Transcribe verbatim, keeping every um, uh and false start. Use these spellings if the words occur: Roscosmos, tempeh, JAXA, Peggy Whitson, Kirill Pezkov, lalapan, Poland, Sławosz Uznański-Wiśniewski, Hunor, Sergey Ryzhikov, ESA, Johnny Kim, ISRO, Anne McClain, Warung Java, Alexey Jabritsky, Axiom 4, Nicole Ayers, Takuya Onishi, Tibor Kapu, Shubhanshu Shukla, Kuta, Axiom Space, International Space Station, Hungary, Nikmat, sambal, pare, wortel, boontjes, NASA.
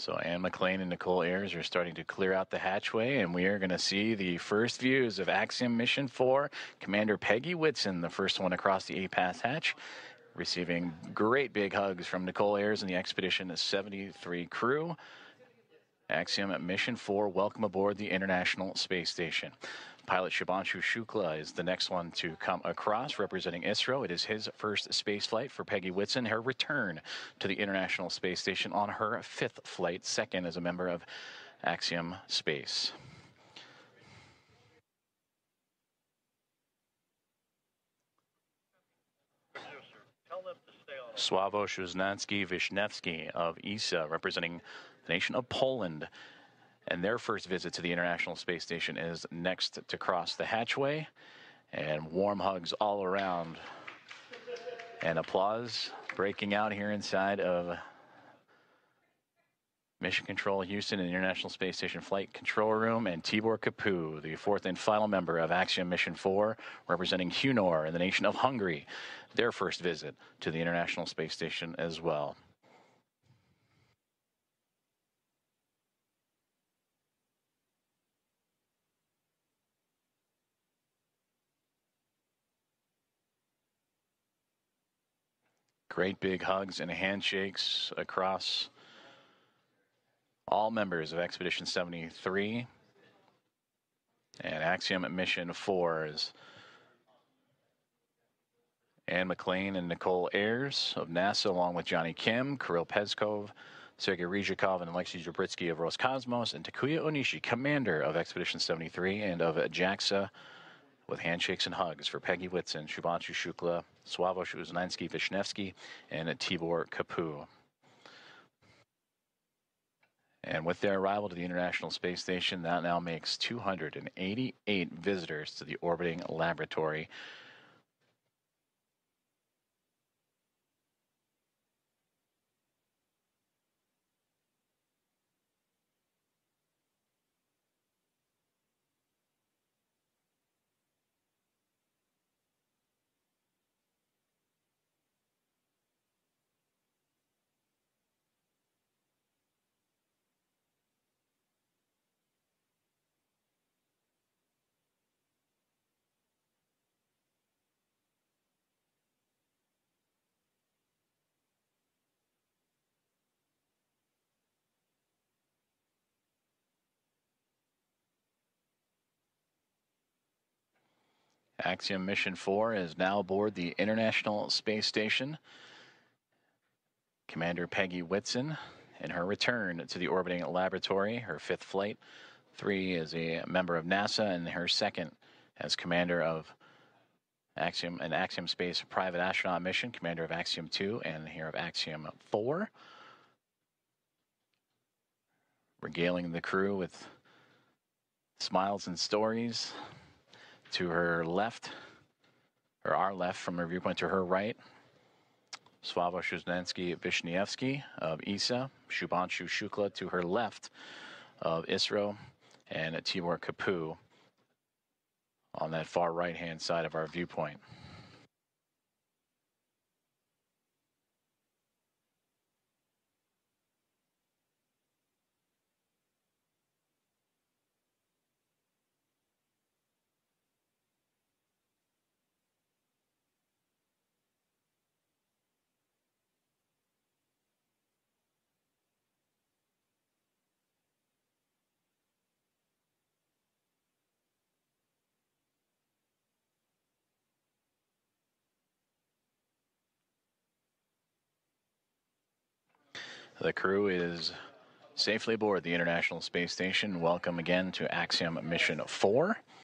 So Anne McClain and Nicole Ayers are starting to clear out the hatchway, and we are going to see the first views of Axiom Mission four, Commander Peggy Whitson, the first one across the A PAS hatch, receiving great big hugs from Nicole Ayers and the Expedition seventy-three crew. Axiom Mission four, welcome aboard the International Space Station. Pilot Shubhanshu Shukla is the next one to come across, representing ISRO. It is his first space flight for Peggy Whitson, her return to the International Space Station on her fifth flight, second as a member of Axiom Space. Sławosz Uznański-Wiśniewski of E S A, representing the nation of Poland, and their first visit to the International Space Station is next to cross the hatchway. And warm hugs all around and applause breaking out here inside of Mission Control Houston and International Space Station Flight Control Room. And Tibor Kapu, the fourth and final member of Axiom Mission four, representing Hunor and the nation of Hungary, their first visit to the International Space Station as well. Great big hugs and handshakes across all members of Expedition seventy-three. And Axiom Mission four is Anne McClain and Nicole Ayers of NASA, along with Johnny Kim, Kirill Pezkov, Sergey Ryzhikov, and Alexey Jabritsky of Roscosmos, and Takuya Onishi, commander of Expedition seventy-three and of JAXA, with handshakes and hugs for Peggy Whitson, Shubhanshu Shukla, Sławosz Uznański-Wiśniewski, and Tibor Kapu. And with their arrival to the International Space Station, that now makes two hundred eighty-eight visitors to the orbiting laboratory. Axiom Mission four is now aboard the International Space Station. Commander Peggy Whitson and her return to the orbiting laboratory, her fifth flight. Three is a member of NASA and her second as commander of Axiom and Axiom Space Private Astronaut Mission, commander of Axiom two and here of Axiom four. Regaling the crew with smiles and stories. To her left, or our left from her viewpoint, to her right, Sławosz Uznański-Wiśniewski of E S A, Shubhanshu Shukla to her left of ISRO, and Tibor Kapu on that far right-hand side of our viewpoint. The crew is safely aboard the International Space Station. Welcome again to Axiom Mission four.